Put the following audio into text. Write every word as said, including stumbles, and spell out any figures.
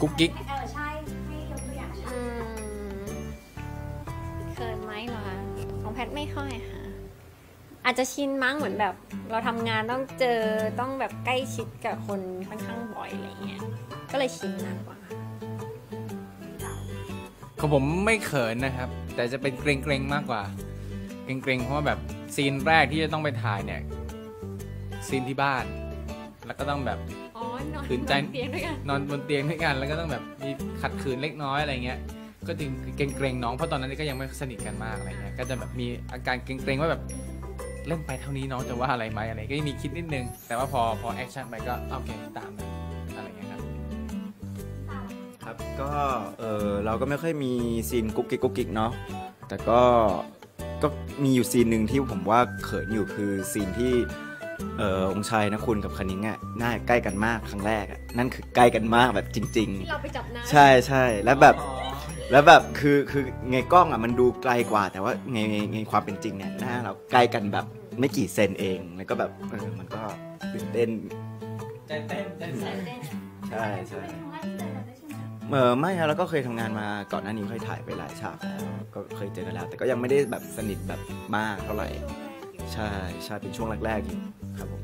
กุ๊กกิ๊กเออใช่ให้ยกตัวอย่างเช่นเกินไหมเหรอคะของแพทไม่ค่อยค่ะอาจจะชินมั้งเหมือนแบบเราทำงานต้องเจอต้องแบบใกล้ชิดกับคนค่อนข้างบ่อยอะไรเงี้ยก็เลยชินมากกว่าของผมไม่เขินนะครับแต่จะเป็นเกรงๆมากกว่าเกรงๆเพราะว่าแบบซีนแรกที่จะต้องไปถ่ายเนี่ยซีนที่บ้านแล้วก็ต้องแบบขืนใจนอนบนเตียงด้วยกันแล้วก็ต้องแบบมีขัดขืนเล็กน้อยอะไรเงี้ยก็จึงเกรงๆน้องเพราะตอนนั้นก็ยังไม่สนิทกันมากอะไรเงี้ยก็จะแบบมีอาการเกรงๆว่าแบบเล่นไปเท่านี้น้องจะว่าอะไรไหมอะไรก็มีคิดนิดนึงแต่ว่าพอพอแอคชั่นไปก็โอเคตามอะไรเงี้ยครับครับก็เออเราก็ไม่ค่อยมีซีนกุ๊กกิ๊กกุ๊กกิ๊กเนาะแต่ก็ก็มีอยู่ซีนหนึ่งที่ผมว่าเขินอยู่คือซีนที่เออองชัยนะคุณกับคณิ้งอ่ะหน้าใกล้กันมากครั้งแรกอ่ะนั่นคือใกล้กันมากแบบจริงๆเราไปจับหน้าใช่ใช่แล้วแบบแล้วแบบคือคือไงกล้องอ่ะมันดูไกลกว่าแต่ว่าไงไงความเป็นจริงเนี่ยหน้าเราใกล้กันแบบไม่กี่เซนเองแล้วก็แบบเออมันก็ตื่นเต้นใจเต้นใจเต้นใช่ใช่เออไม่ฮะแล้วก็เคยทำงานมาก่อนหน้านี้เคยถ่ายไปหลายฉากแล้วก็เคยเจอกันแล้วแต่ก็ยังไม่ได้แบบสนิทแบบมากเท่าไหร่ใช่ใช่เป็นช่วงแรกๆครับผม